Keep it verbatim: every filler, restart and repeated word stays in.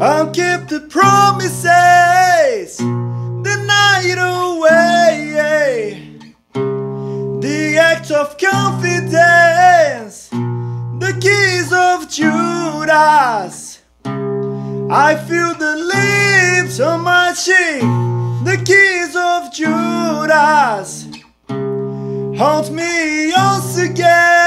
I'll keep the promises, the night away, the act of confidence, the kiss of Judas. I feel the lips on my cheek, the kiss of Judas. Haunt me once again.